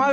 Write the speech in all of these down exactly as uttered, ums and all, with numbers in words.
My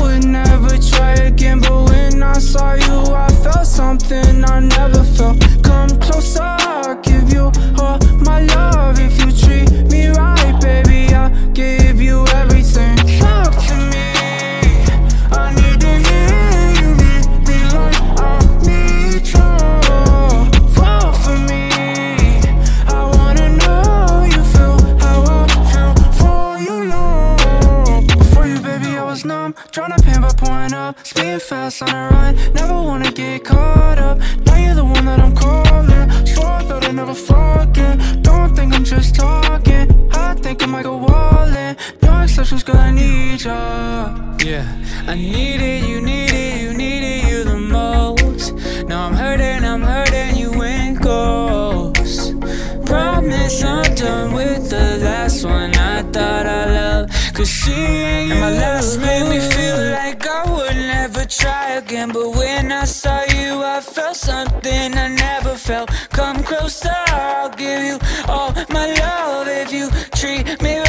would never try again. But when I saw you, I felt something I never felt. Come closer, I'll give you all my love. If you treat me right, baby, I'll give you everything. Talk to me, I need to hear you need me like I need you. Fall for me, I wanna know you feel how I feel for you, long. For you, baby, I was numb, tryna pin by pouring up. Speed fast on a run, never wanna get caught up. Now you're the one that I'm calling, swore that I never forget. Don't think I'm just talking, I think I might go wallin'. No exceptions, girl, I need ya. Yeah, I need it, you need it, you needed you the most. Now I'm hurting, I'm hurting, you ain't ghost. Promise I'm done with the last one I thought I loved, cause she ain't you. And my last made me feel like I would never try again. But when I saw you, I felt something I never felt. Come closer, I'll give you all my love if you treat me right.